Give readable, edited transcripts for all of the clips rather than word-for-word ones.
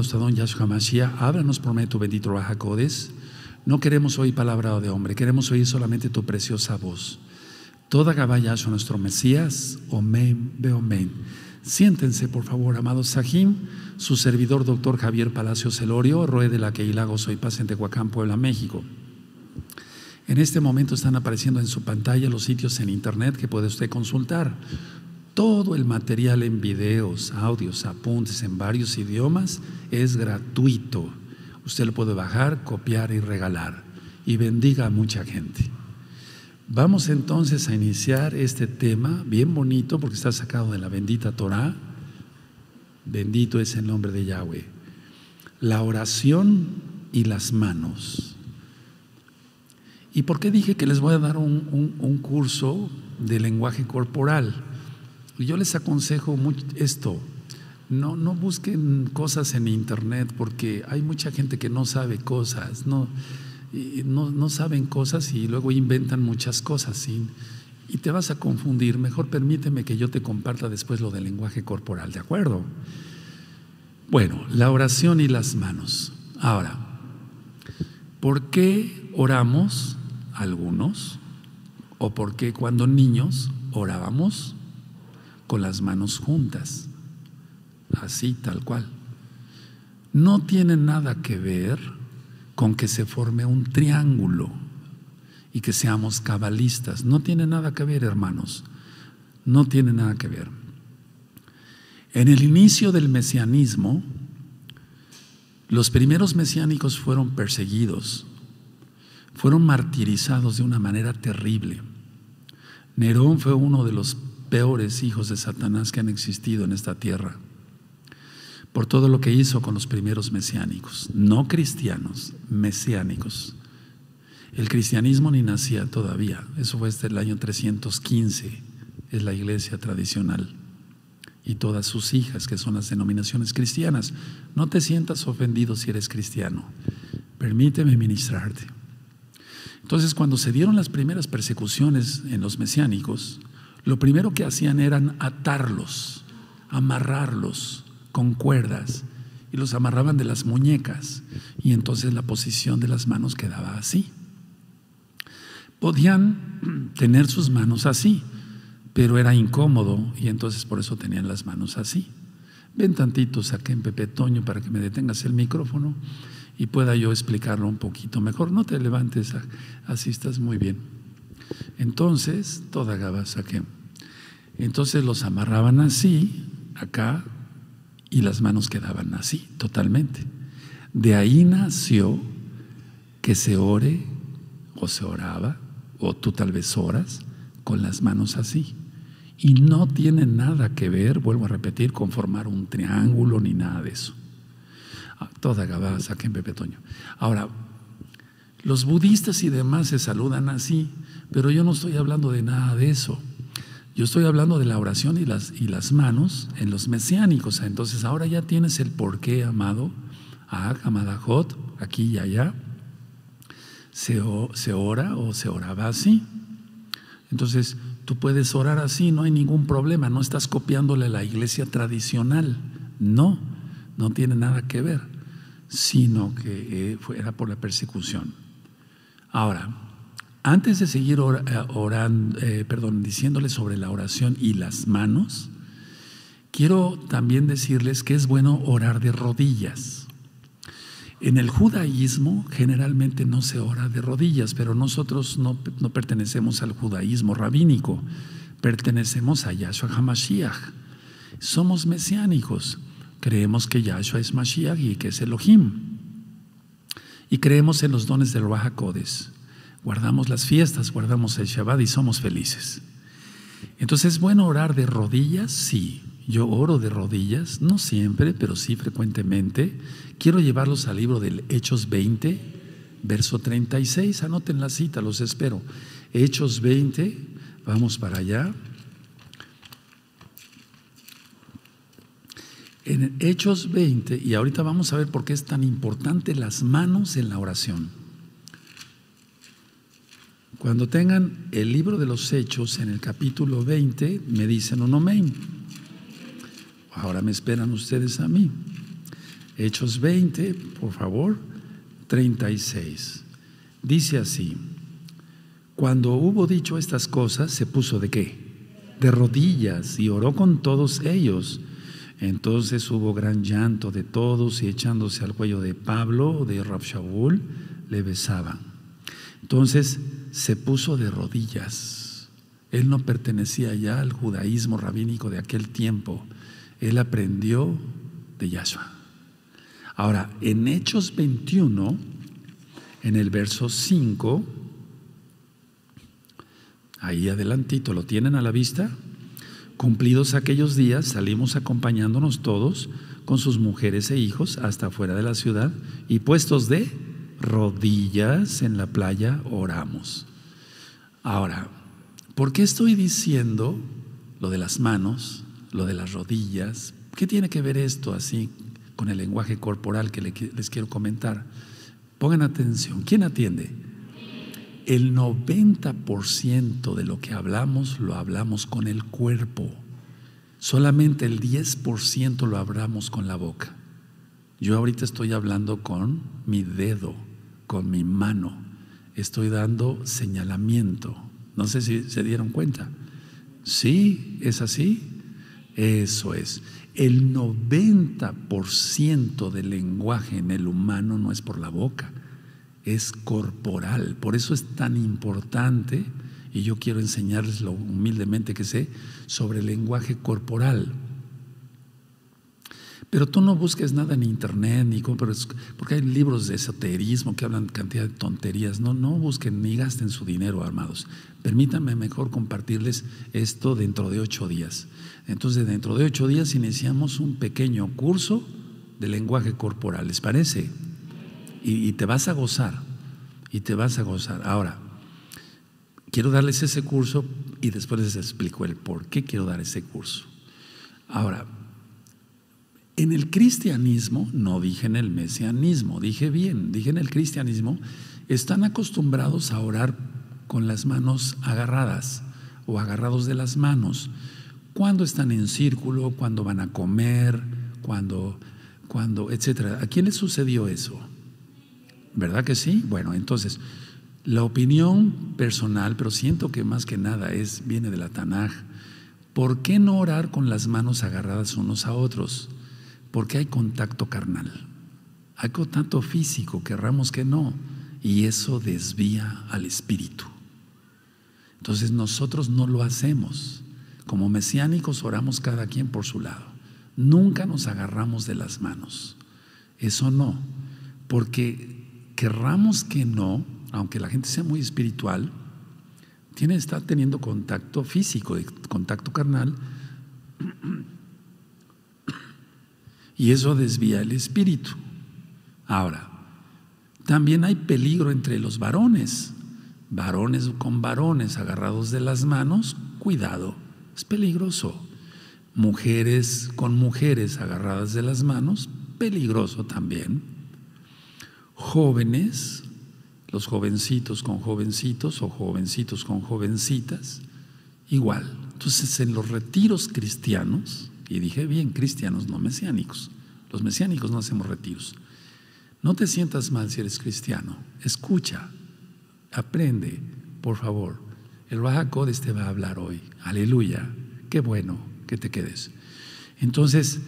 Nuestro don Yahshua Mashiach, háblanos por medio de tu bendito Ruaj HaKodesh. No queremos oír palabra de hombre, queremos oír solamente tu preciosa voz. Toda Gabayashua, nuestro Mesías, Omen, Be Omen. Siéntense, por favor, amados Sajim. Su servidor, doctor Javier Palacios Celorio, Roeh de la Kehila Gozo y Paz en Tehuacán, Puebla, México. En este momento están apareciendo en su pantalla los sitios en internet que puede usted consultar. Todo el material en videos, audios, apuntes en varios idiomas es gratuito. Usted lo puede bajar, copiar y regalar. Y bendiga a mucha gente. Vamos entonces a iniciar este tema bien bonito porque está sacado de la bendita Torah. Bendito es el nombre de Yahweh. La oración y las manos. ¿Y por qué dije que les voy a dar un curso de lenguaje corporal? Yo les aconsejo mucho esto, no busquen cosas en internet porque hay mucha gente que no sabe cosas, no saben cosas y luego inventan muchas cosas y te vas a confundir. Mejor permíteme que yo te comparta después lo del lenguaje corporal, ¿de acuerdo? Bueno, la oración y las manos. Ahora, ¿por qué oramos algunos? ¿O por qué cuando niños orábamos con las manos juntas, así tal cual? No tiene nada que ver con que se forme un triángulo y que seamos cabalistas. No tiene nada que ver, hermanos, no tiene nada que ver. En el inicio del mesianismo, los primeros mesiánicos fueron perseguidos, fueron martirizados de una manera terrible. Nerón fue uno de los peores hijos de Satanás que han existido en esta tierra, por todo lo que hizo con los primeros mesiánicos, no cristianos, mesiánicos. El cristianismo ni nacía todavía, eso fue desde el año 315, es la iglesia tradicional y todas sus hijas que son las denominaciones cristianas. No te sientas ofendido si eres cristiano, permíteme ministrarte. Entonces, cuando se dieron las primeras persecuciones en los mesiánicos, lo primero que hacían eran atarlos, amarrarlos con cuerdas y los amarraban de las muñecas y entonces la posición de las manos quedaba así. Podían tener sus manos así, pero era incómodo y entonces por eso tenían las manos así. Ven tantito, saqué en Pepetoño para que me detengas el micrófono y pueda yo explicarlo un poquito mejor. No te levantes, así estás muy bien. Entonces, toda Gaba saqué. Entonces los amarraban así, acá, y las manos quedaban así, totalmente. De ahí nació que se ore, o se oraba, o tú tal vez oras, con las manos así. Y no tiene nada que ver, vuelvo a repetir, con formar un triángulo ni nada de eso. Toda Gaba saqué en Pepetoño. Ahora, los budistas y demás se saludan así. Pero yo no estoy hablando de nada de eso. Yo estoy hablando de la oración y las manos en los mesiánicos. Entonces ahora ya tienes el porqué, amado. Amadajot, aquí y allá. Se ora o se oraba así. Entonces tú puedes orar así, no hay ningún problema. No estás copiándole a la iglesia tradicional. No tiene nada que ver. Sino que era por la persecución. Ahora, antes de seguir diciéndoles sobre la oración y las manos, quiero también decirles que es bueno orar de rodillas. En el judaísmo generalmente no se ora de rodillas, pero nosotros no pertenecemos al judaísmo rabínico, pertenecemos a Yahshua HaMashiach. Somos mesiánicos, creemos que Yahshua es Mashiach y que es Elohim. Y creemos en los dones del Baja Codes. Guardamos las fiestas, guardamos el Shabbat y somos felices. Entonces, ¿es bueno orar de rodillas? Sí, yo oro de rodillas, no siempre, pero sí frecuentemente. Quiero llevarlos al libro del Hechos 20, verso 36. Anoten la cita, los espero. Hechos 20, vamos para allá. En Hechos 20, y ahorita vamos a ver por qué es tan importante las manos en la oración. Cuando tengan el libro de los Hechos en el capítulo 20, me dicen un amén. Ahora me esperan ustedes a mí. Hechos 20, por favor, 36. Dice así: cuando hubo dicho estas cosas, se puso ¿de qué? De rodillas y oró con todos ellos. Entonces hubo gran llanto de todos, y echándose al cuello de Pablo, de Rav Shaul, le besaban. Entonces se puso de rodillas. Él no pertenecía ya al judaísmo rabínico de aquel tiempo. Él aprendió de Yahshua. Ahora, en Hechos 21, en el verso 5, ahí adelantito, ¿lo tienen a la vista? Cumplidos aquellos días, salimos acompañándonos todos con sus mujeres e hijos hasta fuera de la ciudad, y puestos de rodillas en la playa oramos. Ahora, ¿por qué estoy diciendo lo de las manos, lo de las rodillas? ¿Qué tiene que ver esto así con el lenguaje corporal que les quiero comentar? Pongan atención. ¿Quién atiende? El 90% de lo que hablamos lo hablamos con el cuerpo. Solamente el 10% lo hablamos con la boca. Yo ahorita estoy hablando con mi dedo, con mi mano. Estoy dando señalamiento. No sé si se dieron cuenta. ¿Sí? ¿Es así? Eso es. El 90% del lenguaje en el humano no es por la boca. Es corporal, por eso es tan importante, y yo quiero enseñarles lo humildemente que sé sobre el lenguaje corporal. Pero tú no busques nada en internet, ni porque hay libros de esoterismo que hablan cantidad de tonterías. No busquen ni gasten su dinero, armados. Permítanme mejor compartirles esto dentro de 8 días. Entonces, dentro de 8 días iniciamos un pequeño curso de lenguaje corporal, ¿les parece? Y te vas a gozar, y te vas a gozar. Ahora, quiero darles ese curso y después les explico el por qué quiero dar ese curso. Ahora, en el cristianismo, no dije en el mesianismo, dije bien, dije en el cristianismo, están acostumbrados a orar con las manos agarradas o agarrados de las manos. Cuando están en círculo, cuando van a comer, cuando etcétera. ¿A quién les sucedió eso? ¿Verdad que sí? Bueno, entonces, la opinión personal, pero siento que más que nada viene de la Tanakh. ¿Por qué no orar con las manos agarradas unos a otros? Porque hay contacto carnal, hay contacto físico, querramos que no, y eso desvía al espíritu. Entonces nosotros no lo hacemos. Como mesiánicos oramos cada quien por su lado. Nunca nos agarramos de las manos. Eso no, porque querramos que no, aunque la gente sea muy espiritual, está teniendo contacto físico, contacto carnal, y eso desvía el espíritu. Ahora, también hay peligro entre los varones, varones con varones agarrados de las manos, cuidado, es peligroso. Mujeres con mujeres agarradas de las manos, peligroso también. Jóvenes, los jovencitos con jovencitos o jovencitos con jovencitas, igual. Entonces, en los retiros cristianos, y dije bien, cristianos, no mesiánicos, los mesiánicos no hacemos retiros. No te sientas mal si eres cristiano, escucha, aprende, por favor. El Baja Codes te va a hablar hoy, aleluya, qué bueno que te quedes. Entonces,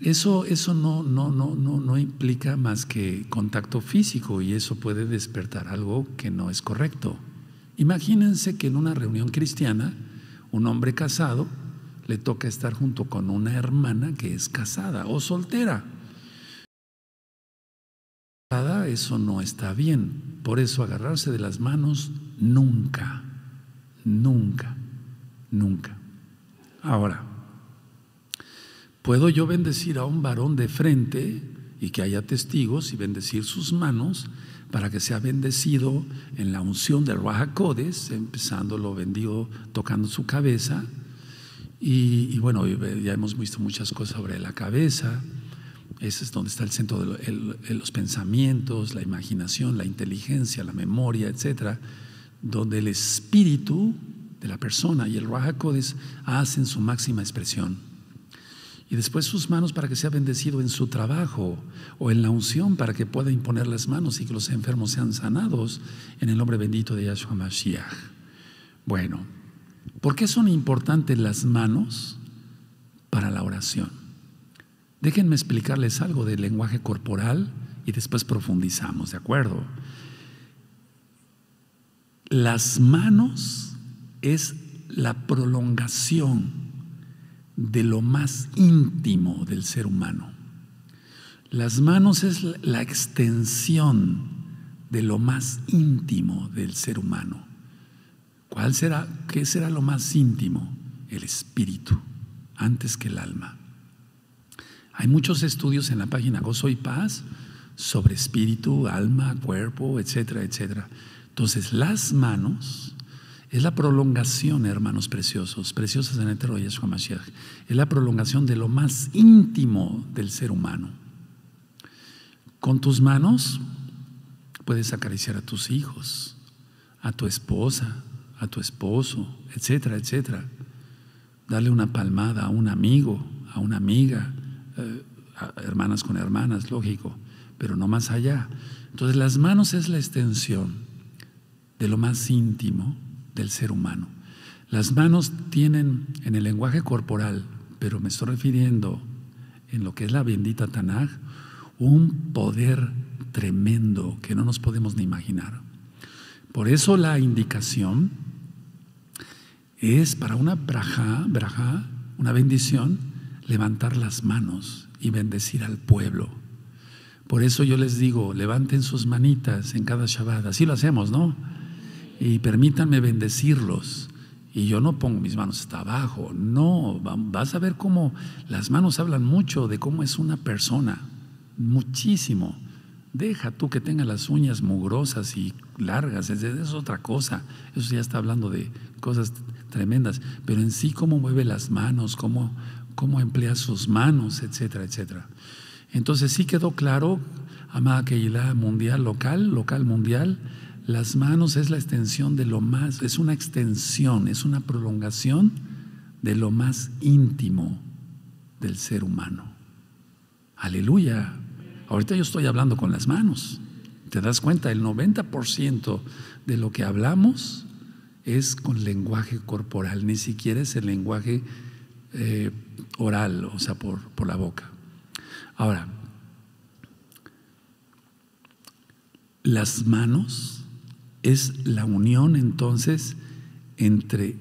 Eso no implica más que contacto físico, y eso puede despertar algo que no es correcto. Imagínense que en una reunión cristiana un hombre casado le toca estar junto con una hermana que es casada o soltera. Eso no está bien. Por eso agarrarse de las manos nunca, nunca, nunca. Ahora, ¿puedo yo bendecir a un varón de frente y que haya testigos y bendecir sus manos para que sea bendecido en la unción del Ruaj HaKodesh? Empezando, lo bendigo tocando su cabeza. Y bueno, ya hemos visto muchas cosas sobre la cabeza. Ese es donde está el centro de los pensamientos, la imaginación, la inteligencia, la memoria, etcétera, donde el espíritu de la persona y el Ruaj HaKodesh hacen su máxima expresión. y después sus manos para que sea bendecido en su trabajo, o en la unción para que pueda imponer las manos y que los enfermos sean sanados en el nombre bendito de Yahshua Mashiach. Bueno, ¿por qué son importantes las manos para la oración? Déjenme explicarles algo del lenguaje corporal y después profundizamos, ¿de acuerdo? Las manos es la prolongación de lo más íntimo del ser humano. Las manos es la extensión de lo más íntimo del ser humano. ¿Cuál será? ¿Qué será lo más íntimo? El espíritu, antes que el alma. Hay muchos estudios en la página Gozo y Paz sobre espíritu, alma, cuerpo, etcétera, etcétera. Entonces, las manos es la prolongación, hermanos preciosos, preciosas en el Eterno Yahshua Mashiach, es la prolongación de lo más íntimo del ser humano. Con tus manos puedes acariciar a tus hijos, a tu esposa, a tu esposo, etcétera, etcétera. Darle una palmada a un amigo, a una amiga, a hermanas con hermanas, lógico, pero no más allá. Entonces, las manos es la extensión de lo más íntimo del ser humano. Las manos tienen en el lenguaje corporal, pero me estoy refiriendo en lo que es la bendita Tanakh, un poder tremendo que no nos podemos ni imaginar. Por eso la indicación es para una brajá, una bendición, levantar las manos y bendecir al pueblo. Por eso yo les digo, levanten sus manitas en cada Shabbat, así lo hacemos, ¿no? Y permítanme bendecirlos. Y yo no pongo mis manos hasta abajo. No, vas a ver cómo las manos hablan mucho de cómo es una persona. Muchísimo. Deja tú que tenga las uñas mugrosas y largas, es otra cosa. Eso ya está hablando de cosas tremendas. Pero en sí, cómo mueve las manos, cómo emplea sus manos, etcétera, etcétera. Entonces sí quedó claro, amada Kehilá mundial, local, mundial. Las manos es la extensión de lo más, es una extensión, es una prolongación de lo más íntimo del ser humano. ¡Aleluya! Ahorita yo estoy hablando con las manos. ¿Te das cuenta? El 90% de lo que hablamos es con lenguaje corporal, ni siquiera es el lenguaje oral, o sea, por la boca. Ahora, las manos es la unión entonces entre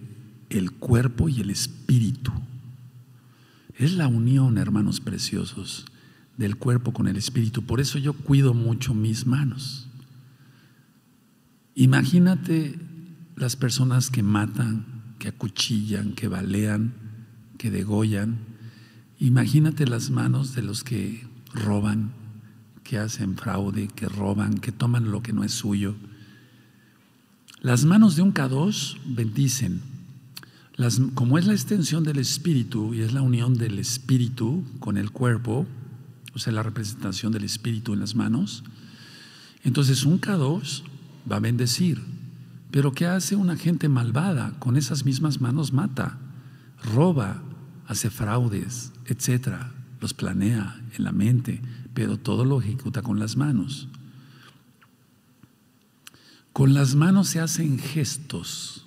el cuerpo y el espíritu. Es la unión, hermanos preciosos, del cuerpo con el espíritu. Por eso yo cuido mucho mis manos. Imagínate las personas que matan, que acuchillan, que balean, que degollan. Imagínate las manos de los que roban, que hacen fraude, que roban, que toman lo que no es suyo. Las manos de un Kadosh bendicen. Como es la extensión del espíritu y es la unión del espíritu con el cuerpo, o sea, la representación del espíritu en las manos, entonces un Kadosh va a bendecir. Pero ¿qué hace una gente malvada? Con esas mismas manos mata, roba, hace fraudes, etcétera. Los planea en la mente, pero todo lo ejecuta con las manos. Con las manos se hacen gestos,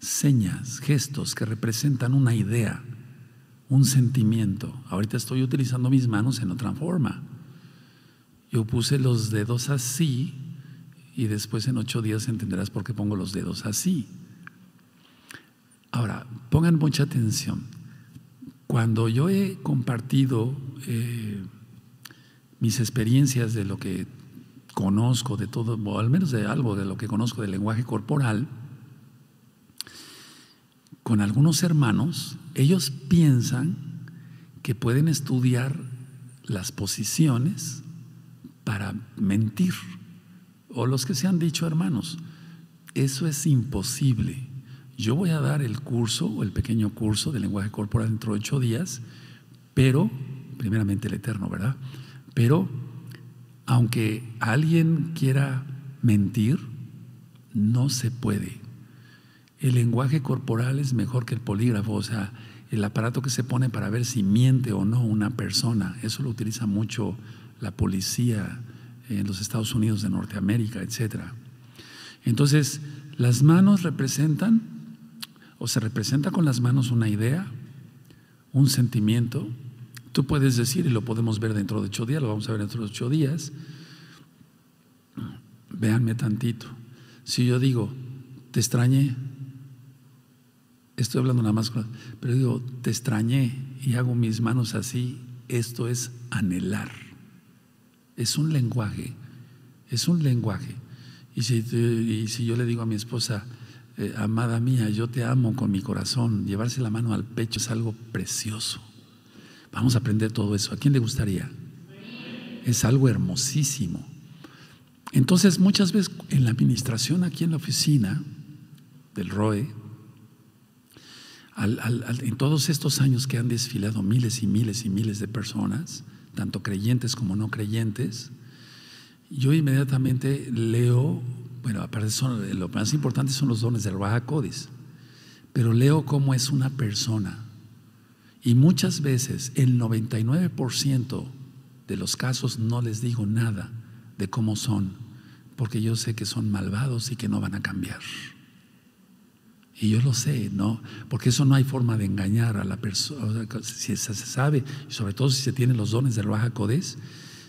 señas, gestos que representan una idea, un sentimiento. Ahorita estoy utilizando mis manos en otra forma. Yo puse los dedos así y después en 8 días entenderás por qué pongo los dedos así. Ahora, pongan mucha atención. Cuando yo he compartido mis experiencias de lo que conozco de todo, o al menos de algo de lo que conozco del lenguaje corporal, con algunos hermanos, ellos piensan que pueden estudiar las posiciones para mentir, o los que se han dicho hermanos. Eso es imposible. Yo voy a dar el curso, o el pequeño curso de lenguaje corporal dentro de 8 días, pero, primeramente el Eterno, ¿verdad? Pero aunque alguien quiera mentir, no se puede. El lenguaje corporal es mejor que el polígrafo, o sea, el aparato que se pone para ver si miente o no una persona. Eso lo utiliza mucho la policía en los Estados Unidos de Norteamérica, etc. Entonces, las manos representan, o se representa con las manos una idea, un sentimiento. Tú puedes decir, y lo podemos ver dentro de 8 días, lo vamos a ver dentro de 8 días. Véanme tantito. Si yo digo, te extrañé, estoy hablando nada más, pero digo, te extrañé, y hago mis manos así, esto es anhelar. Es un lenguaje, es un lenguaje. Y si yo le digo a mi esposa, amada mía, yo te amo con mi corazón, llevarse la mano al pecho es algo precioso. Vamos a aprender todo eso. ¿A quién le gustaría? Es algo hermosísimo. Entonces, muchas veces en la administración, aquí en la oficina del Roeh, en todos estos años que han desfilado miles y miles y miles de personas, tanto creyentes como no creyentes, yo inmediatamente leo, bueno, aparte lo más importante son los dones del Ruaj HaKodesh, pero leo cómo es una persona. Y muchas veces, el 99% de los casos no les digo nada de cómo son, porque yo sé que son malvados y que no van a cambiar. Y yo lo sé, ¿no? Porque eso no hay forma de engañar a la persona. Si se sabe, sobre todo si se tienen los dones del Baja Codes,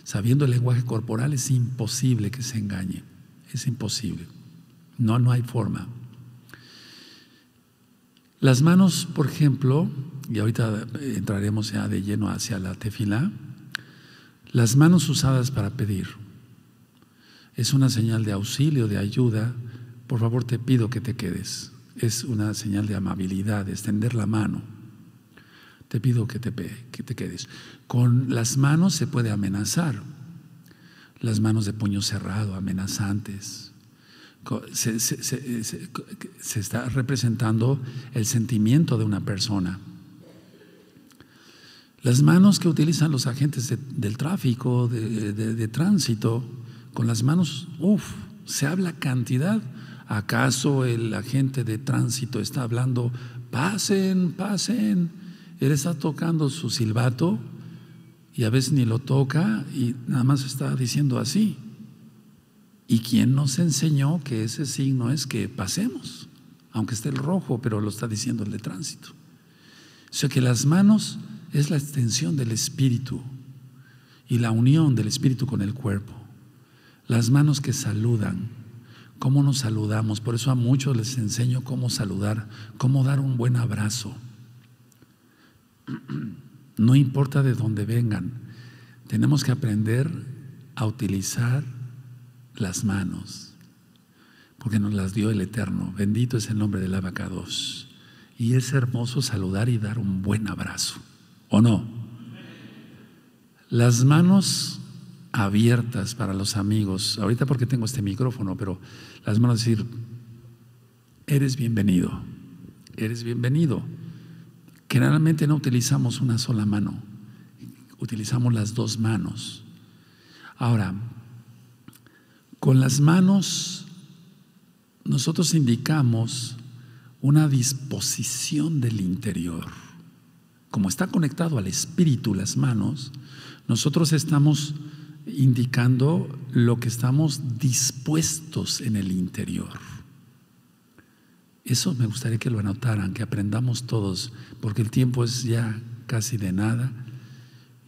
sabiendo el lenguaje corporal, es imposible que se engañe. Es imposible. No hay forma. Las manos, por ejemplo, y ahorita entraremos ya de lleno hacia la tefilá, las manos usadas para pedir. Es una señal de auxilio, de ayuda. Por favor, te pido que te quedes. Es una señal de amabilidad, de extender la mano. Te pido que te quedes. Con las manos se puede amenazar. Las manos de puño cerrado, amenazantes. Se está representando el sentimiento de una persona. Las manos que utilizan los agentes del tráfico, de tránsito, con las manos, se habla cantidad. ¿Acaso el agente de tránsito está hablando, pasen, pasen? Él está tocando su silbato y a veces ni lo toca y nada más está diciendo así. ¿Y quién nos enseñó que ese signo es que pasemos? Aunque esté el rojo, pero lo está diciendo el de tránsito. O sea que las manos es la extensión del espíritu y la unión del espíritu con el cuerpo. Las manos que saludan. ¿Cómo nos saludamos? Por eso a muchos les enseño cómo saludar, cómo dar un buen abrazo. No importa de dónde vengan, tenemos que aprender a utilizar las manos, porque nos las dio el Eterno. Bendito es el nombre del Ruaj HaKodesh. Y es hermoso saludar y dar un buen abrazo, ¿o no? Las manos abiertas para los amigos, ahorita porque tengo este micrófono, pero las manos decir, eres bienvenido, eres bienvenido. Generalmente no utilizamos una sola mano, utilizamos las dos manos. Ahora, con las manos nosotros indicamos una disposición del interior. Como está conectado al espíritu las manos, nosotros estamos indicando lo que estamos dispuestos en el interior. Eso me gustaría que lo anotaran, que aprendamos todos, porque el tiempo es ya casi de nada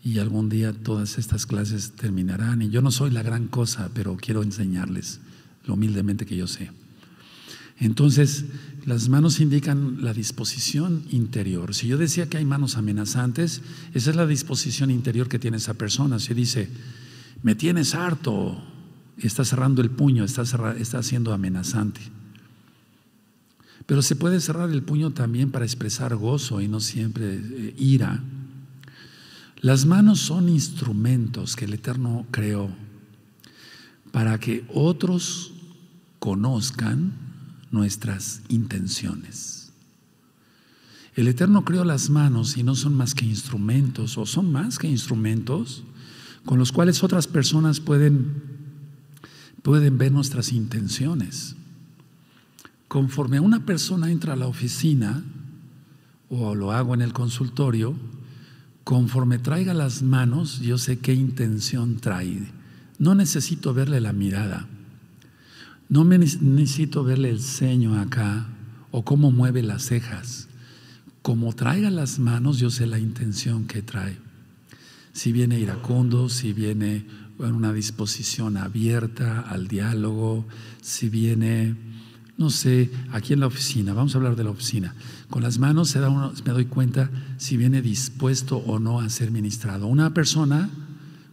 y algún día todas estas clases terminarán. Y yo no soy la gran cosa, pero quiero enseñarles lo humildemente que yo sé. Entonces, las manos indican la disposición interior. Si yo decía que hay manos amenazantes, esa es la disposición interior que tiene esa persona. Si dice, me tienes harto, está cerrando el puño, está siendo amenazante. Pero se puede cerrar el puño también para expresar gozo y no siempre ira. Las manos son instrumentos que el Eterno creó para que otros conozcan nuestras intenciones. El Eterno creó las manos y no son más que instrumentos, o son más que instrumentos, con los cuales otras personas pueden ver nuestras intenciones. Conforme una persona entra a la oficina o lo hago en el consultorio, conforme traiga las manos, yo sé qué intención trae. No necesito verle la mirada, no necesito verle el ceño acá o cómo mueve las cejas. Como traiga las manos, yo sé la intención que trae. Si viene iracundo, si viene en una disposición abierta al diálogo, si viene, no sé, aquí en la oficina, vamos a hablar de la oficina. Con las manos me doy cuenta si viene dispuesto o no a ser ministrado. Una persona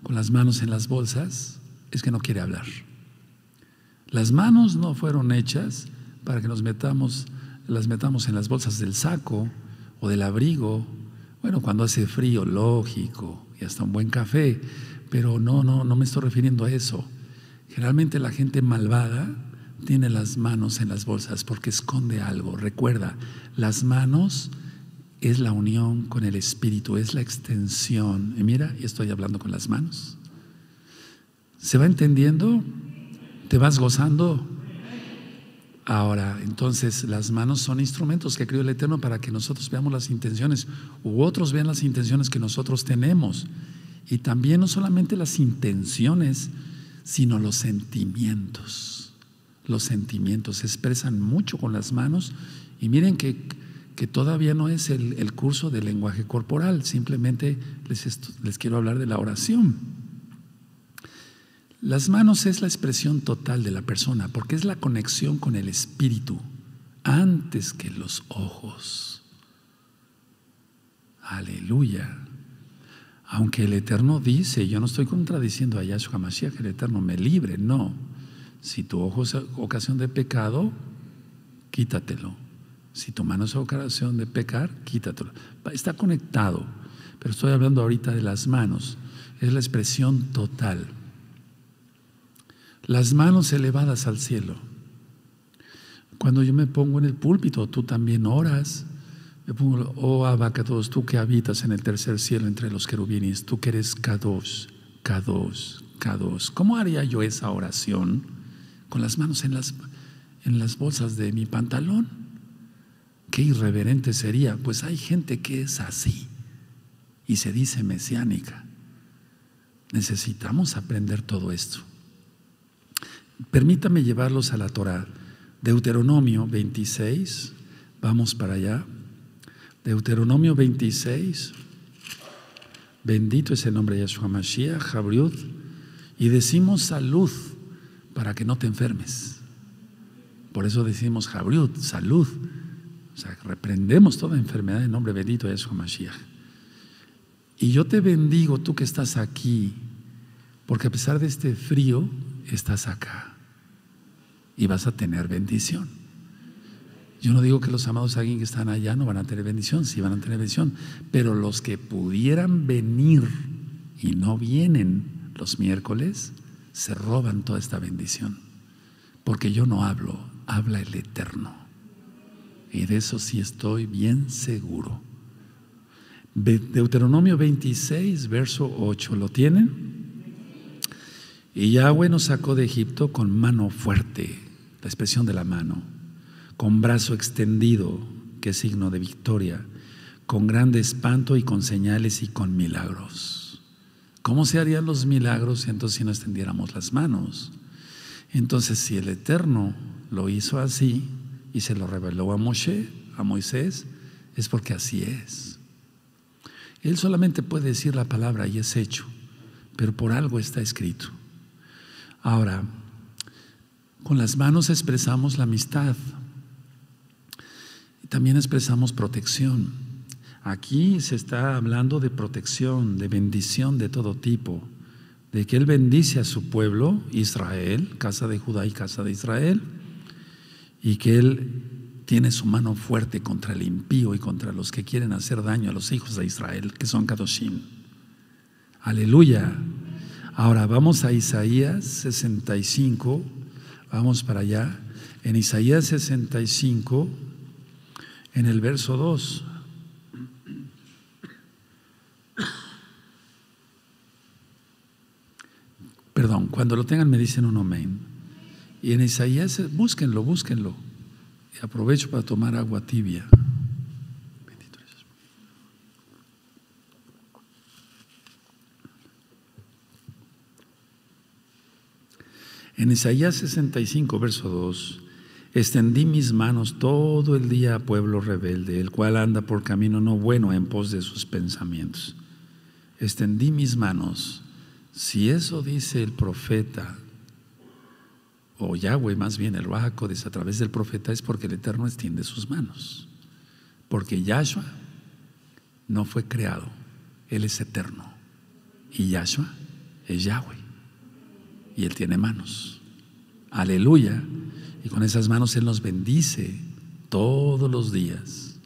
con las manos en las bolsas es que no quiere hablar. Las manos no fueron hechas para que las metamos en las bolsas del saco o del abrigo. Bueno, cuando hace frío, lógico, y hasta un buen café, pero no me estoy refiriendo a eso. Generalmente la gente malvada tiene las manos en las bolsas porque esconde algo. Recuerda, las manos es la unión con el espíritu, es la extensión. Y mira, estoy hablando con las manos. ¿Se va entendiendo? ¿Te vas gozando? Ahora, entonces, las manos son instrumentos que creó el Eterno para que nosotros veamos las intenciones, u otros vean las intenciones que nosotros tenemos. Y también no solamente las intenciones, sino los sentimientos. Los sentimientos se expresan mucho con las manos. Y miren que todavía no es el curso de lenguaje corporal, simplemente les quiero hablar de la oración. Las manos es la expresión total de la persona, porque es la conexión con el espíritu, antes que los ojos. Aleluya. Aunque el Eterno dice, yo no estoy contradiciendo a Yahshua Mashiach, el Eterno me libre, no. Si tu ojo es ocasión de pecado, quítatelo. Si tu mano es ocasión de pecar, quítatelo. Está conectado, pero estoy hablando ahorita de las manos. Es la expresión total. Las manos elevadas al cielo. Cuando yo me pongo en el púlpito, tú también oras. Me pongo, oh Abba Kadosh, tú que habitas en el tercer cielo entre los querubines, tú que eres Kadosh, Kadosh, Kadosh. ¿Cómo haría yo esa oración? Con las manos en las bolsas de mi pantalón. Qué irreverente sería. Pues hay gente que es así y se dice mesiánica. Necesitamos aprender todo esto. Permítame llevarlos a la Torah. Deuteronomio 26, vamos para allá. Deuteronomio 26, bendito es el nombre de Yahshua Mashiach, Jabriud, y decimos salud para que no te enfermes. Por eso decimos Jabriud, salud. O sea, reprendemos toda enfermedad en nombre bendito de Yahshua Mashiach. Y yo te bendigo, tú que estás aquí, porque a pesar de este frío, estás acá y vas a tener bendición. Yo no digo que los amados alguien que están allá no van a tener bendición, sí van a tener bendición, pero los que pudieran venir y no vienen los miércoles, se roban toda esta bendición, porque yo no hablo, habla el Eterno, y de eso sí estoy bien seguro. Deuteronomio 26, verso 8, ¿lo tienen? Y Yahweh nos sacó de Egipto con mano fuerte, la expresión de la mano, con brazo extendido, que es signo de victoria, con grande espanto y con señales y con milagros. ¿Cómo se harían los milagros entonces si no extendiéramos las manos? Entonces, si el Eterno lo hizo así y se lo reveló a Moisés, es porque así es. Él solamente puede decir la palabra y es hecho, pero por algo está escrito. Ahora, con las manos expresamos la amistad, también expresamos protección. Aquí se está hablando de protección, de bendición de todo tipo, de que Él bendice a su pueblo, Israel, casa de Judá y casa de Israel, y que Él tiene su mano fuerte contra el impío y contra los que quieren hacer daño a los hijos de Israel, que son Kadoshim. Aleluya. Ahora vamos a Isaías 65, vamos para allá. En Isaías 65, en el verso 2. Perdón, cuando lo tengan me dicen un amén. Y en Isaías, búsquenlo. Y aprovecho para tomar agua tibia. Bendito eres. En Isaías 65, verso 2, extendí mis manos todo el día a pueblo rebelde, el cual anda por camino no bueno en pos de sus pensamientos. Extendí mis manos. Si eso dice el profeta, o Yahweh más bien, el Ruaj HaKodesh a través del profeta, es porque el Eterno extiende sus manos. Porque Yahshua no fue creado, Él es eterno. Y Yahshua es Yahweh. Y Él tiene manos. Aleluya. Y con esas manos Él nos bendice todos los días.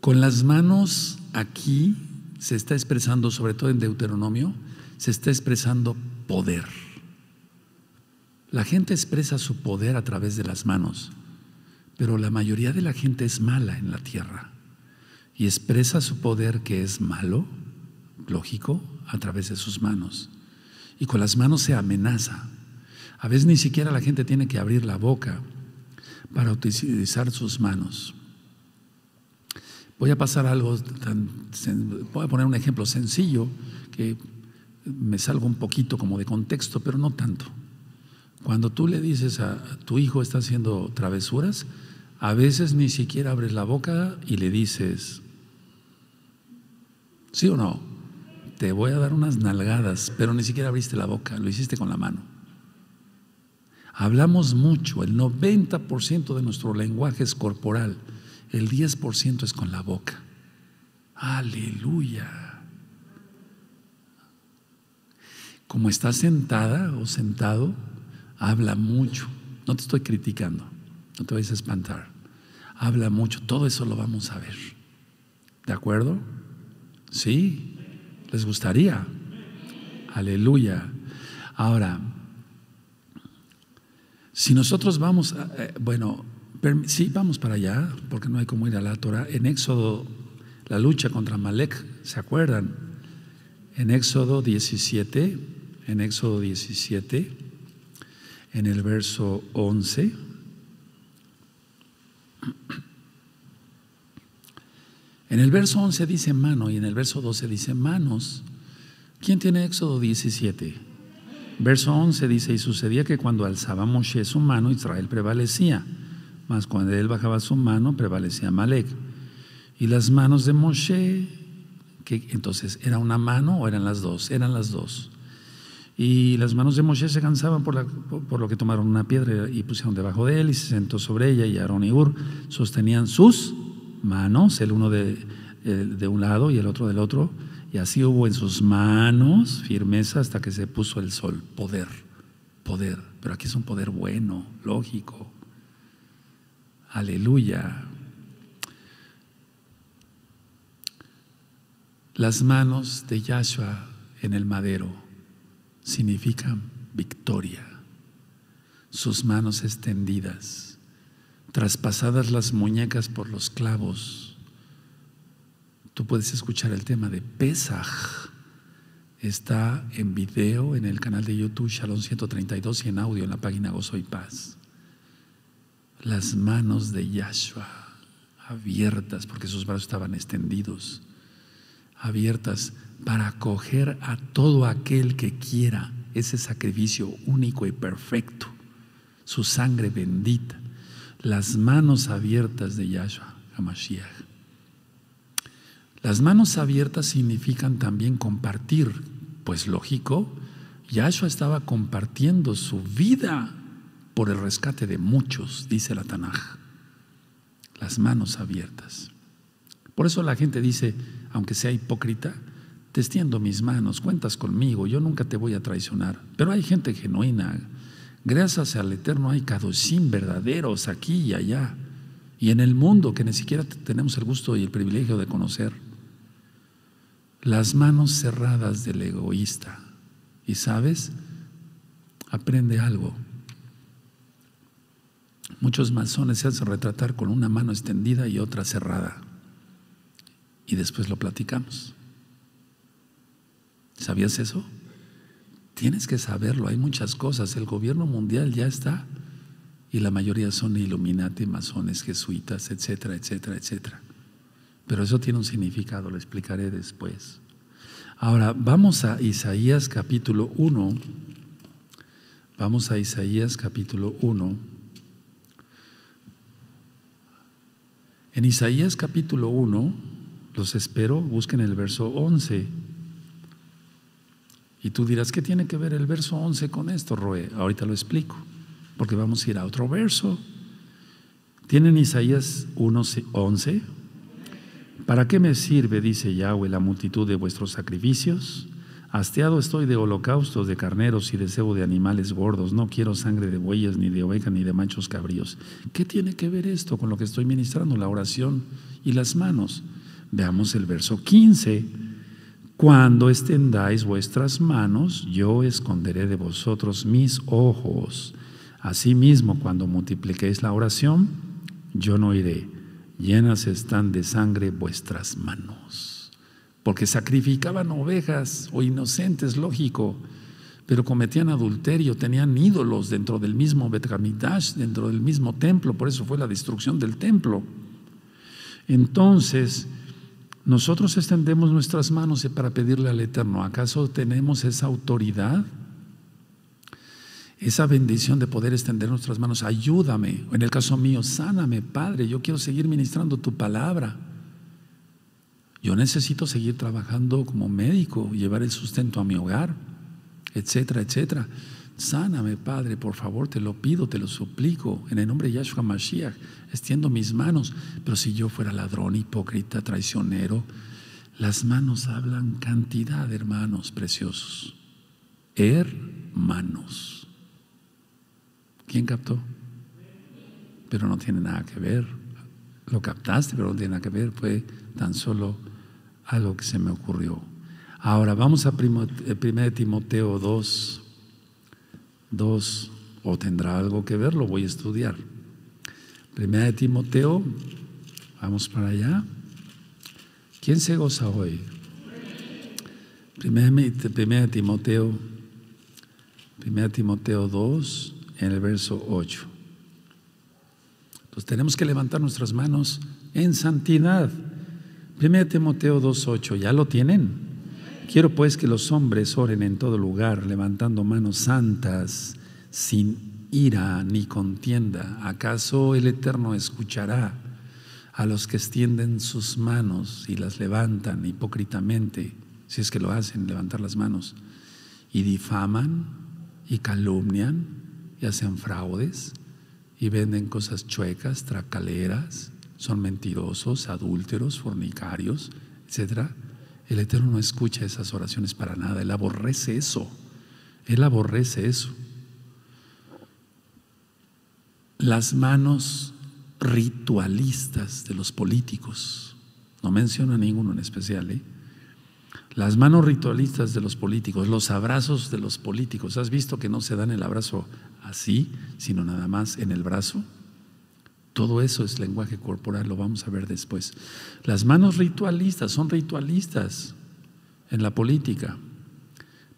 Con las manos aquí se está expresando, sobre todo en Deuteronomio, se está expresando poder. La gente expresa su poder a través de las manos, pero la mayoría de la gente es mala en la tierra y expresa su poder, que es malo, lógico, a través de sus manos. Y con las manos se amenaza. A veces ni siquiera la gente tiene que abrir la boca para utilizar sus manos. Voy a pasar algo tan, voy a poner un ejemplo sencillo que me salgo un poquito como de contexto, pero no tanto. Cuando tú le dices a tu hijo está haciendo travesuras, a veces ni siquiera abres la boca y le dices, ¿sí o no? Te voy a dar unas nalgadas, pero ni siquiera abriste la boca, lo hiciste con la mano. Hablamos mucho, el 90% de nuestro lenguaje es corporal, el 10% es con la boca. Aleluya. Como estás sentada o sentado, habla mucho. No te estoy criticando, no te vayas a espantar. Habla mucho, todo eso lo vamos a ver. ¿De acuerdo? Sí, les gustaría. Aleluya. Ahora, si nosotros vamos, vamos para allá, porque no hay como ir a la Torah. En Éxodo, la lucha contra Amalec, ¿se acuerdan? En Éxodo 17, en el verso 11, en el verso 11 dice mano y en el verso 12 dice manos. ¿Quién tiene Éxodo 17? Verso 11 dice, y sucedía que cuando alzaba Moshe su mano, Israel prevalecía, mas cuando él bajaba su mano, prevalecía Amalec. Y las manos de Moshe, que entonces, ¿era una mano o eran las dos? Eran las dos. Y las manos de Moshe se cansaban por lo que tomaron una piedra y pusieron debajo de él, y se sentó sobre ella, y Aarón y Hur sostenían sus manos, el uno de un lado y el otro del otro. Y así hubo en sus manos firmeza hasta que se puso el sol. Poder, poder. Pero aquí es un poder bueno, lógico. Aleluya. Las manos de Yahshua en el madero significan victoria. Sus manos extendidas, traspasadas las muñecas por los clavos. Tú puedes escuchar el tema de Pesaj, está en video en el canal de YouTube Shalom 132 y en audio en la página Gozo y Paz. Las manos de Yahshua abiertas, porque sus brazos estaban extendidos, abiertas para acoger a todo aquel que quiera ese sacrificio único y perfecto, su sangre bendita, las manos abiertas de Yahshua HaMashiach. Las manos abiertas significan también compartir, pues lógico, Yahshua estaba compartiendo su vida por el rescate de muchos, dice la Tanakh. Las manos abiertas. Por eso la gente dice, aunque sea hipócrita, te extiendo mis manos, cuentas conmigo, yo nunca te voy a traicionar. Pero hay gente genuina, gracias al Eterno hay kadoshim verdaderos aquí y allá, y en el mundo que ni siquiera tenemos el gusto y el privilegio de conocer. Las manos cerradas del egoísta. Y sabes, aprende algo. Muchos masones se hacen retratar con una mano extendida y otra cerrada. Y después lo platicamos. ¿Sabías eso? Tienes que saberlo, hay muchas cosas. El gobierno mundial ya está, y la mayoría son Illuminati, masones, jesuitas, etcétera, etcétera, etcétera. Pero eso tiene un significado, lo explicaré después. Ahora, vamos a Isaías capítulo 1, Vamos a Isaías capítulo 1. En Isaías capítulo 1, los espero, busquen el verso 11. Y tú dirás, ¿qué tiene que ver el verso 11 con esto, Roeh? Ahorita lo explico, porque vamos a ir a otro verso. ¿Tienen Isaías 1:11? ¿Para qué me sirve, dice Yahweh, la multitud de vuestros sacrificios? Hastiado estoy de holocaustos, de carneros y de cebo de animales gordos. No quiero sangre de bueyes, ni de ovejas, ni de machos cabríos. ¿Qué tiene que ver esto con lo que estoy ministrando, la oración y las manos? Veamos el verso 15. Cuando extendáis vuestras manos, yo esconderé de vosotros mis ojos. Asimismo, cuando multipliquéis la oración, yo no iré. Llenas están de sangre vuestras manos. Porque sacrificaban ovejas o inocentes, lógico, pero cometían adulterio, tenían ídolos dentro del mismo Beit HaMikdash, dentro del mismo templo, por eso fue la destrucción del templo. Entonces, nosotros extendemos nuestras manos para pedirle al Eterno, ¿acaso tenemos esa autoridad? Esa bendición de poder extender nuestras manos, ayúdame, en el caso mío, sáname, Padre, yo quiero seguir ministrando tu palabra. Yo necesito seguir trabajando como médico, llevar el sustento a mi hogar, etcétera, etcétera. Sáname, Padre, por favor, te lo pido, te lo suplico, en el nombre de Yahshua Mashiach, extiendo mis manos. Pero si yo fuera ladrón, hipócrita, traicionero, las manos hablan cantidad, hermanos preciosos, hermanos. ¿Quién captó? Pero no tiene nada que ver. Lo captaste, pero no tiene nada que ver. Fue tan solo algo que se me ocurrió. Ahora vamos a 1 Timoteo 2, o tendrá algo que ver, lo voy a estudiar. 1 Timoteo, vamos para allá. ¿Quién se goza hoy? 1 Timoteo 2. En el verso 8. Entonces tenemos que levantar nuestras manos en santidad. 1 Timoteo 2:8, ¿ya lo tienen? Quiero pues que los hombres oren en todo lugar, levantando manos santas, sin ira ni contienda. ¿Acaso el Eterno escuchará a los que extienden sus manos y las levantan hipócritamente, si es que lo hacen, levantar las manos, y difaman y calumnian? Y hacen fraudes y venden cosas chuecas, tracaleras, son mentirosos, adúlteros, fornicarios, etc. El Eterno no escucha esas oraciones para nada, Él aborrece eso, Él aborrece eso. Las manos ritualistas de los políticos, no menciona ninguno en especial, ¿eh? Las manos ritualistas de los políticos, los abrazos de los políticos. ¿Has visto que no se dan el abrazo así, sino nada más en el brazo? Todo eso es lenguaje corporal, lo vamos a ver después. Las manos ritualistas son ritualistas en la política,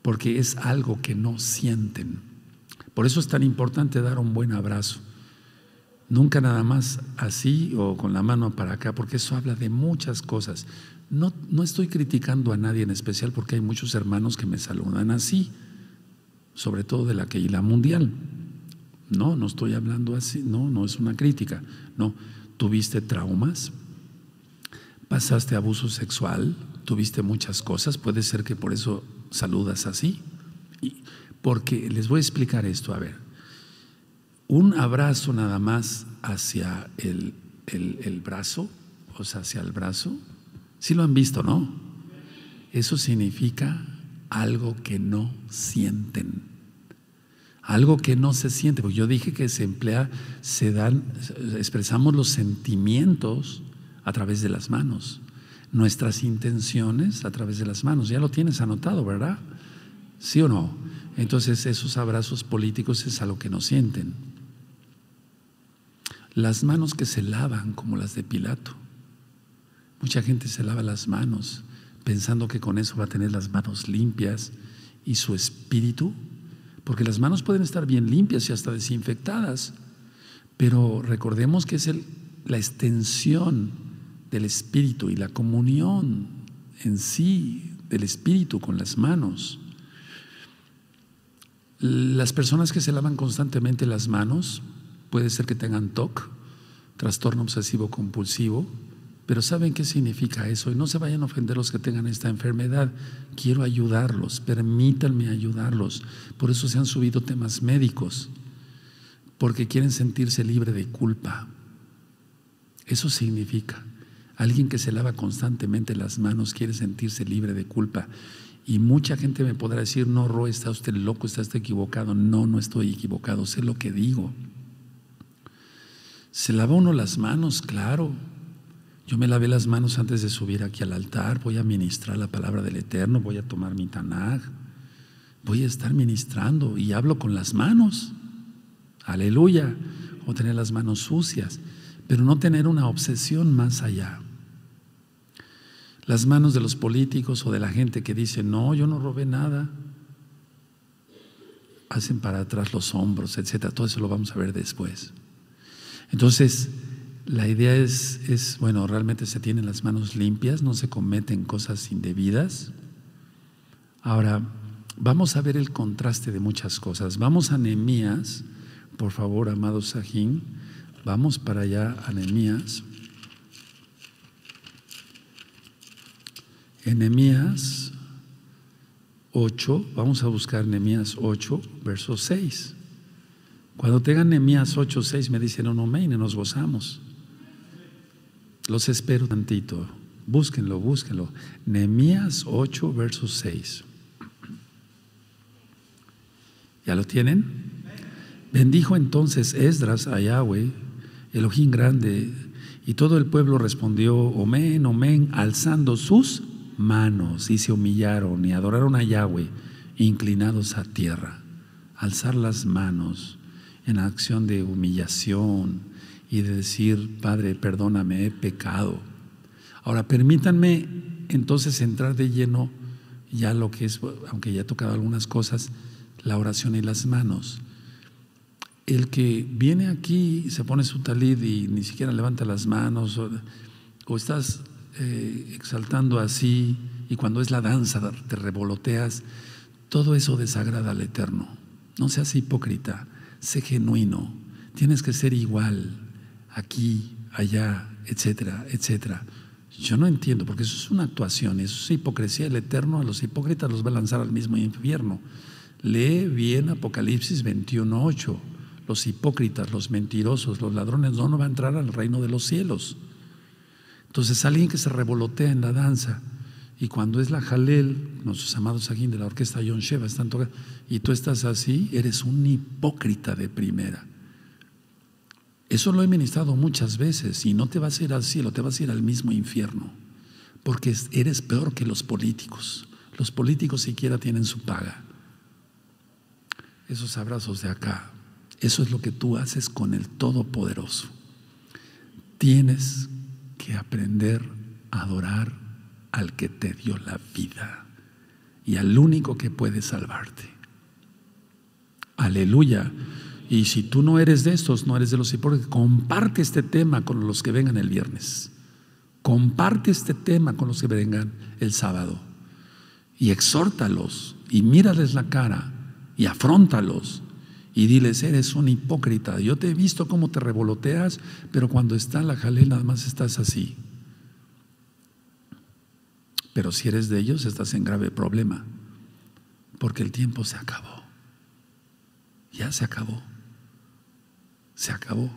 porque es algo que no sienten. Por eso es tan importante dar un buen abrazo. Nunca nada más así o con la mano para acá, porque eso habla de muchas cosas. No estoy criticando a nadie en especial, porque hay muchos hermanos que me saludan así, sobre todo de la Kehila mundial. No estoy hablando así, no es una crítica. No, tuviste traumas, pasaste abuso sexual, tuviste muchas cosas, puede ser que por eso saludas así. Porque les voy a explicar esto, a ver. Un abrazo nada más hacia el brazo, o sea, hacia el brazo. Sí lo han visto, ¿no? Eso significa algo que no sienten, algo que no se siente. Porque yo dije que se emplea, expresamos los sentimientos a través de las manos, nuestras intenciones a través de las manos. Ya lo tienes anotado, ¿verdad? ¿Sí o no? Entonces esos abrazos políticos es algo que no sienten. Las manos que se lavan como las de Pilato. Mucha gente se lava las manos pensando que con eso va a tener las manos limpias y su espíritu, porque las manos pueden estar bien limpias y hasta desinfectadas, pero recordemos que es la extensión del espíritu y la comunión en sí del espíritu con las manos. Las personas que se lavan constantemente las manos, puede ser que tengan TOC, trastorno obsesivo compulsivo, pero saben qué significa eso y no se vayan a ofender los que tengan esta enfermedad. Quiero ayudarlos, permítanme ayudarlos. Por eso se han subido temas médicos, porque quieren sentirse libre de culpa. Eso significa, alguien que se lava constantemente las manos quiere sentirse libre de culpa. Y mucha gente me podrá decir, no, Roeh, está usted loco, está usted equivocado. No, no estoy equivocado, sé lo que digo. Se lava uno las manos, claro. Yo me lavé las manos antes de subir aquí al altar, voy a ministrar la palabra del Eterno, voy a tomar mi Tanakh, voy a estar ministrando y hablo con las manos. Aleluya. O tener las manos sucias, pero no tener una obsesión más allá. Las manos de los políticos o de la gente que dice, no, yo no robé nada. Hacen para atrás los hombros, etcétera. Todo eso lo vamos a ver después. Entonces, la idea es, bueno, realmente se tienen las manos limpias, no se cometen cosas indebidas. Ahora, vamos a ver el contraste de muchas cosas. Vamos a Nehemías, por favor, amado Sajim. Vamos para allá a Nehemías. En Nehemías 8, vamos a buscar Nehemías 8, verso 6. Cuando tengan Nehemías 8, 6 me dicen, no, no, amén, y nos gozamos. Los espero tantito, búsquenlo, búsquenlo. Nehemías 8, verso 6. ¿Ya lo tienen? Bendijo entonces Esdras a Yahweh, Elohim grande, y todo el pueblo respondió, amén, amén, alzando sus manos, y se humillaron y adoraron a Yahweh, inclinados a tierra. Alzar las manos en acción de humillación y de decir, Padre, perdóname, he pecado. Ahora, permítanme entonces entrar de lleno, ya lo que es, aunque ya he tocado algunas cosas, la oración y las manos. El que viene aquí, se pone su talid y ni siquiera levanta las manos, o estás exaltando así, y cuando es la danza te revoloteas, todo eso desagrada al Eterno. No seas hipócrita, sé genuino, tienes que ser igual, aquí, allá, etcétera, etcétera. Yo no entiendo, porque eso es una actuación, eso es hipocresía. El Eterno a los hipócritas los va a lanzar al mismo infierno. Lee bien Apocalipsis 21:8. Los hipócritas, los mentirosos, los ladrones, no van a entrar al reino de los cielos. Entonces, alguien que se revolotea en la danza, y cuando es la Jalel, nuestros amados aquí de la orquesta Yon Sheva están tocando, y tú estás así, eres un hipócrita de primera. Eso lo he ministrado muchas veces, y no te vas a ir al cielo, te vas a ir al mismo infierno, porque eres peor que los políticos. Los políticos siquiera tienen su paga. Esos abrazos de acá. Eso es lo que tú haces con el Todopoderoso. Tienes que aprender a adorar al que te dio la vida y al único que puede salvarte. Aleluya. Y si tú no eres de estos, no eres de los hipócritas, comparte este tema con los que vengan el viernes. Comparte este tema con los que vengan el sábado. Y exhórtalos y mírales la cara y afróntalos. Y diles, eres un hipócrita, yo te he visto cómo te revoloteas, pero cuando está la Jalel nada más estás así. Pero si eres de ellos estás en grave problema, porque el tiempo se acabó. Ya se acabó. Se acabó.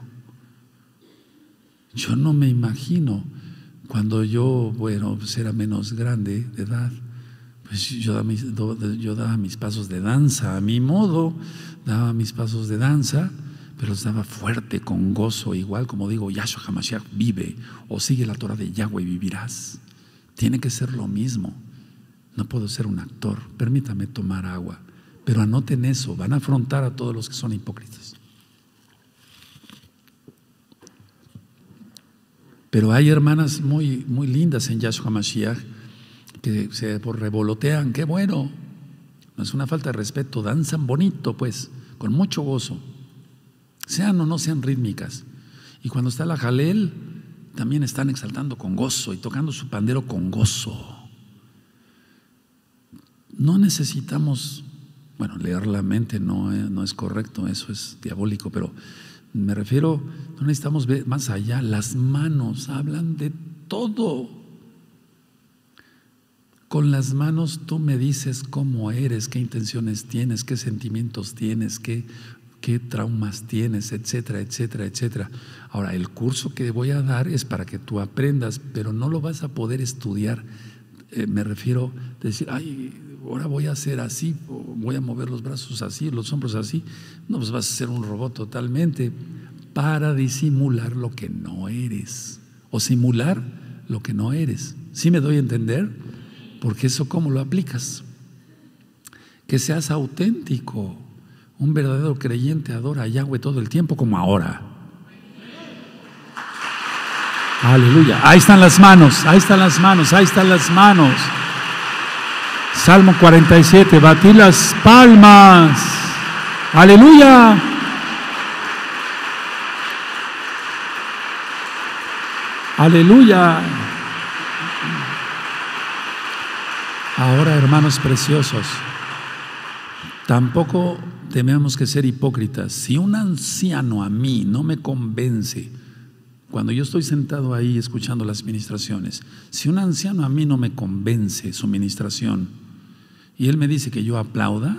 Yo no me imagino cuando yo, bueno, era menos grande de edad. Pues yo daba mis pasos de danza a mi modo, daba mis pasos de danza, pero los daba fuerte, con gozo, igual como digo, Yahshua Mashiach vive, o sigue la Torah de Yahweh y vivirás. Tiene que ser lo mismo. No puedo ser un actor, permítame tomar agua, pero anoten eso, van a afrontar a todos los que son hipócritas. Pero hay hermanas muy, muy lindas en Yahshua Mashiach, que se revolotean, qué bueno, no es una falta de respeto, danzan bonito pues, con mucho gozo, sean o no sean rítmicas, y cuando está la Jalel también están exaltando con gozo y tocando su pandero con gozo. No necesitamos Bueno, leer la mente no es correcto, eso es diabólico, pero me refiero, no necesitamos ver más allá, las manos hablan de todo. Con las manos tú me dices cómo eres, qué intenciones tienes, qué sentimientos tienes, qué traumas tienes, etcétera, etcétera, etcétera. Ahora, el curso que voy a dar es para que tú aprendas, pero no lo vas a poder estudiar. Me refiero a decir, ay, ahora voy a hacer así, voy a mover los brazos así, los hombros así. No, pues vas a ser un robot totalmente para disimular lo que no eres o simular lo que no eres. ¿Sí me doy a entender? Porque eso, ¿cómo lo aplicas? Que seas auténtico. Un verdadero creyente adora a Yahweh todo el tiempo, como ahora. Aleluya. Ahí están las manos, ahí están las manos, ahí están las manos. Salmo 47, batí las palmas. Aleluya. Aleluya. Ahora, hermanos preciosos, tampoco tenemos que ser hipócritas. Si un anciano a mí no me convence, cuando yo estoy sentado ahí escuchando las ministraciones, si un anciano a mí no me convence su ministración y él me dice que yo aplauda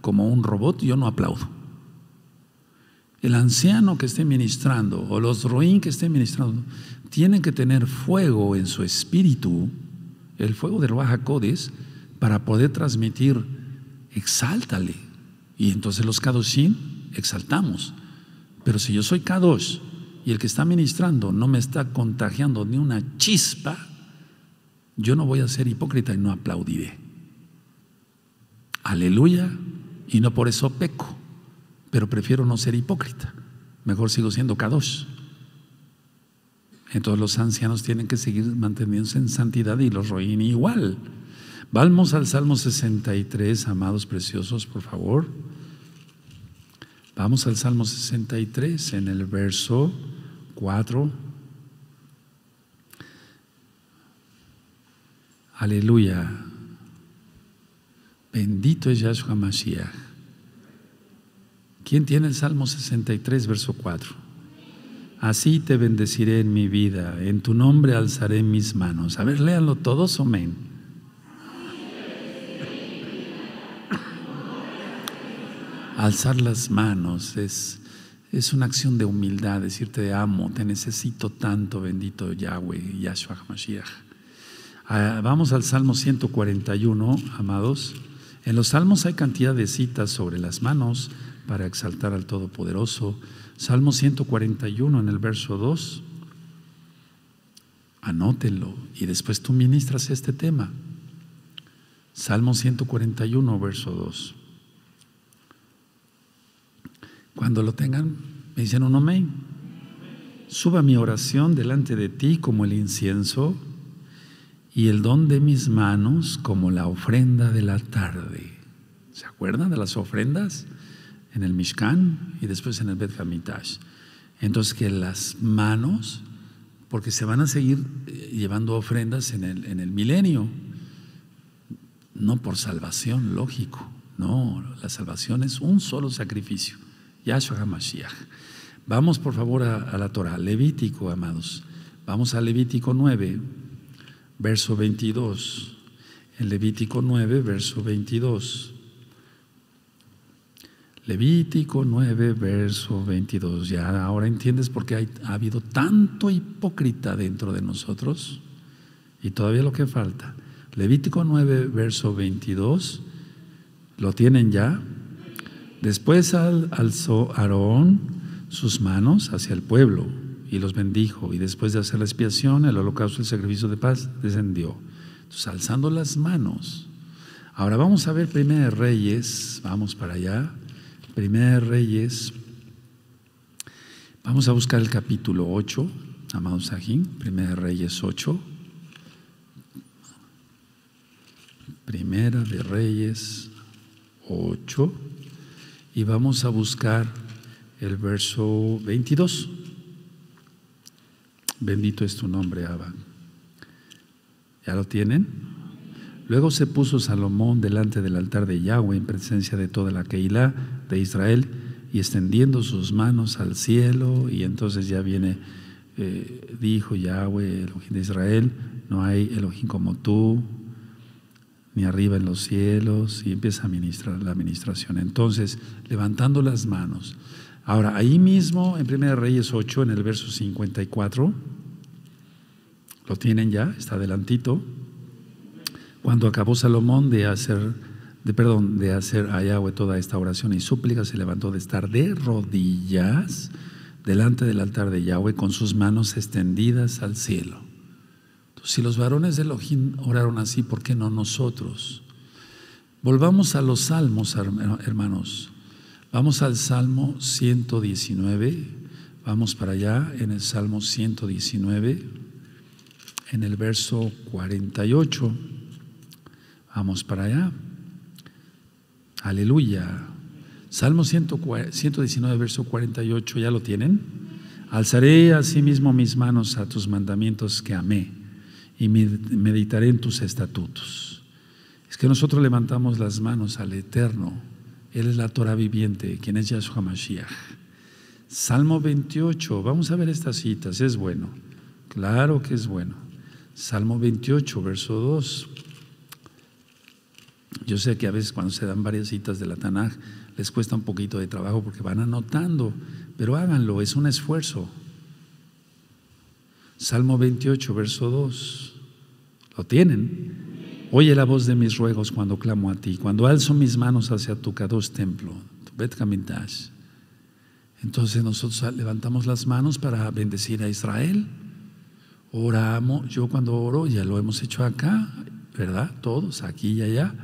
como un robot, yo no aplaudo. El anciano que esté ministrando o los roín que estén ministrando tienen que tener fuego en su espíritu, el fuego de Ruaj HaKodesh, para poder transmitir, exáltale. Y entonces los Kadoshim exaltamos. Pero si yo soy Kadosh y el que está ministrando no me está contagiando ni una chispa, yo no voy a ser hipócrita y no aplaudiré. Aleluya. Y no por eso peco, pero prefiero no ser hipócrita. Mejor sigo siendo Kadosh. Entonces los ancianos tienen que seguir manteniéndose en santidad y los roín igual. Vamos al Salmo 63, amados preciosos, por favor. Vamos al Salmo 63 en el verso 4. Aleluya. Bendito es Yahshua Mashiach. ¿Quién tiene el Salmo 63, verso 4? Así te bendeciré en mi vida, en tu nombre alzaré mis manos. A ver, léanlo todos, amén. Alzar las manos es una acción de humildad, decirte te amo, te necesito tanto, bendito Yahweh, Yahshua Mashiach. Vamos al Salmo 141, amados. En los Salmos hay cantidad de citas sobre las manos para exaltar al Todopoderoso. Salmo 141 en el verso 2, anótenlo y después tú ministras este tema. Salmo 141, verso 2. Cuando lo tengan, me dicen un amén. Suba mi oración delante de ti como el incienso y el don de mis manos como la ofrenda de la tarde. ¿Se acuerdan de las ofrendas? En el Mishkan y después en el Beit HaMikdash. Entonces, que las manos, porque se van a seguir llevando ofrendas en el milenio, no por salvación, lógico, no, la salvación es un solo sacrificio, Yahshua Mashiach. Vamos por favor a la Torah, Levítico, amados. Vamos a Levítico 9, verso 22. En Levítico 9, verso 22. Levítico 9, verso 22. Ya ahora entiendes por qué ha habido tanto hipócrita dentro de nosotros y todavía lo que falta. Levítico 9, verso 22. ¿Lo tienen ya? Después alzó Aarón sus manos hacia el pueblo y los bendijo. Y después de hacer la expiación, el holocausto, el sacrificio de paz, descendió. Entonces, alzando las manos. Ahora vamos a ver Primera de Reyes. Vamos para allá. Primera de Reyes, vamos a buscar el capítulo 8, amados Sajim, Primera de Reyes 8, Primera de Reyes 8, y vamos a buscar el verso 22. Bendito es tu nombre, Abba. ¿Ya lo tienen? Luego se puso Salomón delante del altar de Yahweh en presencia de toda la Kehilá de Israel y extendiendo sus manos al cielo, y entonces ya viene, dijo Yahweh, Elohim de Israel, no hay Elohim como tú, ni arriba en los cielos, y empieza a ministrar la administración. Entonces, levantando las manos. Ahora, ahí mismo, en 1 Reyes 8, en el verso 54, lo tienen ya, está adelantito. Cuando acabó Salomón de hacer a Yahweh toda esta oración y súplica, se levantó de estar de rodillas delante del altar de Yahweh con sus manos extendidas al cielo. Entonces, si los varones de Elohim oraron así, ¿por qué no nosotros? Volvamos a los salmos, hermanos. Vamos al Salmo 119, vamos para allá en el Salmo 119, en el verso 48, vamos para allá, aleluya, Salmo 119, verso 48, ¿ya lo tienen? Alzaré asimismo mis manos a tus mandamientos que amé y meditaré en tus estatutos. Es que nosotros levantamos las manos al Eterno. Él es la Torah viviente, quien es Yahshua Mashiach. Salmo 28, vamos a ver estas citas, es bueno, claro que es bueno. Salmo 28, verso 2. Yo sé que a veces cuando se dan varias citas de la Tanakh les cuesta un poquito de trabajo porque van anotando, pero háganlo, es un esfuerzo. Salmo 28, verso 2. ¿Lo tienen? Oye la voz de mis ruegos cuando clamo a ti, cuando alzo mis manos hacia tu Kodesh templo, tu Beit HaMikdash. Entonces nosotros levantamos las manos para bendecir a Israel. Oramos, yo cuando oro, ya lo hemos hecho acá, ¿verdad? Todos, aquí y allá.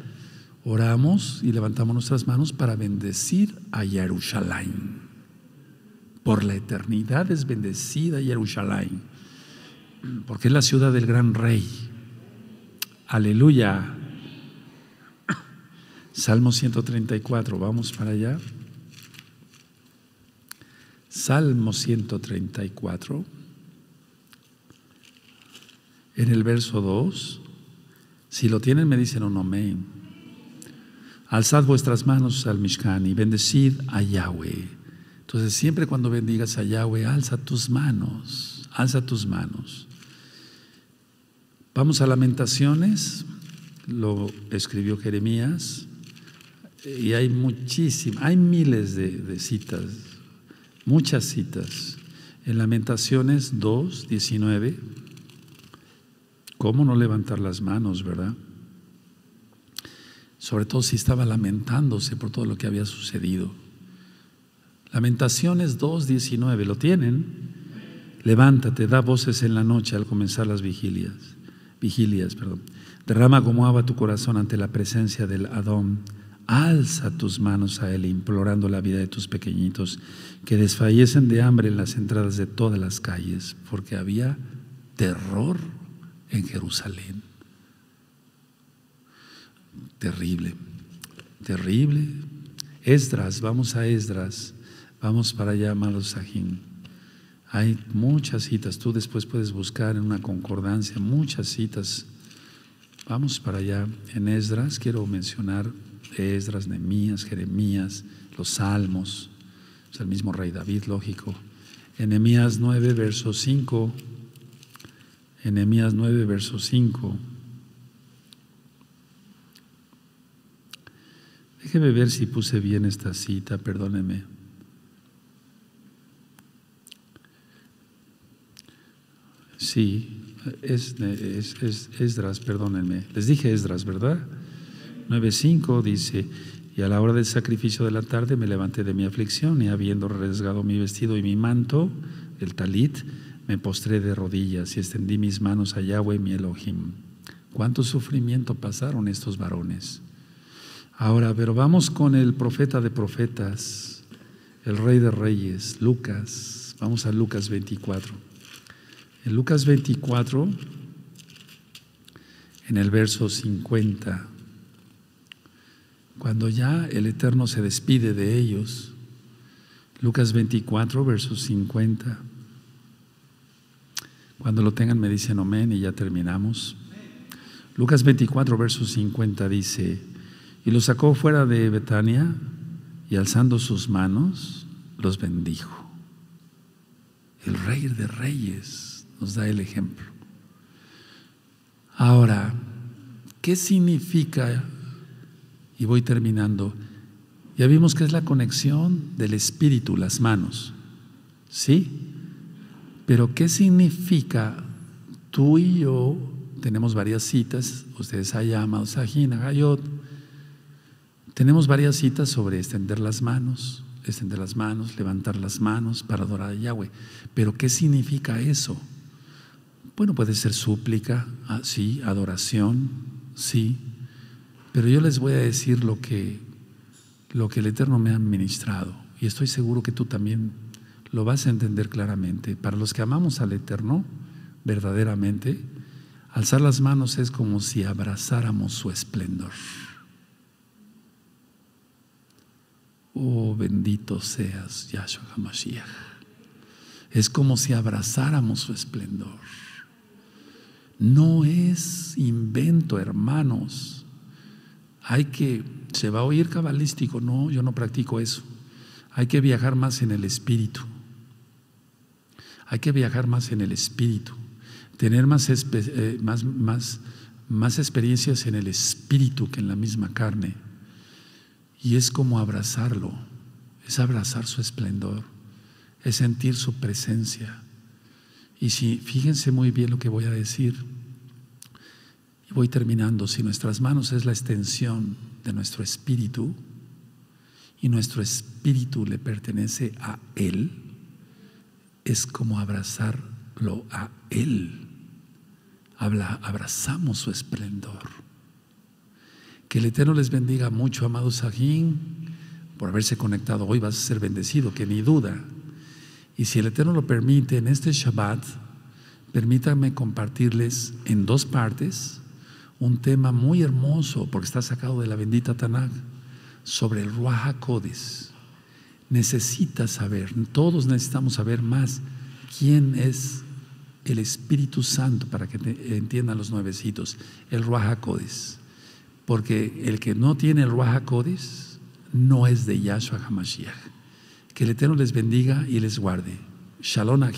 Oramos y levantamos nuestras manos para bendecir a Jerusalén. Por la eternidad es bendecida Jerusalén, porque es la ciudad del gran rey. Aleluya. Salmo 134, vamos para allá. Salmo 134, en el verso 2. Si lo tienen, me dicen un amén. Alzad vuestras manos al Mishkan y bendecid a Yahweh. Entonces, siempre cuando bendigas a Yahweh, alza tus manos, alza tus manos. Vamos a Lamentaciones, lo escribió Jeremías, y hay muchísimas, hay miles de citas, muchas citas. En Lamentaciones 2, 19, ¿cómo no levantar las manos, verdad? Sobre todo si estaba lamentándose por todo lo que había sucedido. Lamentaciones 2, 19, ¿lo tienen? Levántate, da voces en la noche al comenzar las vigilias. Derrama como agua tu corazón ante la presencia del Adón. Alza tus manos a él, implorando la vida de tus pequeñitos, que desfallecen de hambre en las entradas de todas las calles, porque había terror en Jerusalén. Terrible, terrible. Esdras, vamos a Esdras, vamos para allá, amados Sajim. Hay muchas citas, tú después puedes buscar en una concordancia, muchas citas. Vamos para allá, en Esdras, quiero mencionar Esdras, Nehemías, Jeremías, los Salmos, es el mismo rey David, lógico. En Nehemías 9, verso 5, en Nehemías 9, verso 5. Déjeme ver si puse bien esta cita, perdóneme. Sí, es Esdras, perdónenme, les dije Esdras, ¿verdad? 9.5 dice, y a la hora del sacrificio de la tarde me levanté de mi aflicción y habiendo rasgado mi vestido y mi manto, el talit, me postré de rodillas y extendí mis manos a Yahweh mi Elohim. ¿Cuánto sufrimiento pasaron estos varones? Ahora, pero vamos con el profeta de profetas, el rey de reyes, Lucas, vamos a Lucas 24. En Lucas 24, en el verso 50, cuando ya el Eterno se despide de ellos, Lucas 24, verso 50, cuando lo tengan me dicen amén y ya terminamos. Lucas 24, verso 50 dice: y los sacó fuera de Betania y alzando sus manos los bendijo. El Rey de Reyes nos da el ejemplo. Ahora, ¿qué significa? Y voy terminando. Ya vimos que es la conexión del espíritu, las manos, ¿sí? Pero ¿qué significa? Tú y yo tenemos varias citas, ustedes allá, amados Sajim, Agayot, tenemos varias citas sobre extender las manos, levantar las manos para adorar a Yahweh. Pero ¿qué significa eso? Bueno, puede ser súplica, sí, adoración, sí. Pero yo les voy a decir lo que el Eterno me ha ministrado, y estoy seguro que tú también lo vas a entender claramente. Para los que amamos al Eterno verdaderamente, alzar las manos es como si abrazáramos su esplendor. Oh, bendito seas, Yahshua Mashiach. Es como si abrazáramos su esplendor. No es invento, hermanos. Hay que, se va a oír cabalístico, no, yo no practico eso. Hay que viajar más en el espíritu. Hay que viajar más en el espíritu. Tener más experiencias en el espíritu que en la misma carne. Y es como abrazarlo, es abrazar su esplendor, es sentir su presencia. Y si, fíjense muy bien lo que voy a decir. Y voy terminando. Si nuestras manos es la extensión de nuestro espíritu y nuestro espíritu le pertenece a Él, es como abrazarlo a Él. Abrazamos su esplendor. Que el Eterno les bendiga mucho, amados Sajim, por haberse conectado hoy. Vas a ser bendecido, que ni duda. Y si el Eterno lo permite, en este Shabbat, permítanme compartirles en dos partes un tema muy hermoso, porque está sacado de la bendita Tanakh, sobre el Ruaj HaKodesh. Necesitas saber, todos necesitamos saber más quién es el Espíritu Santo, para que entiendan los nuevecitos, el Ruaj HaKodesh. Porque el que no tiene el Ruaj HaKodesh no es de Yahshua HaMashiach. Que el Eterno les bendiga y les guarde. Shalom.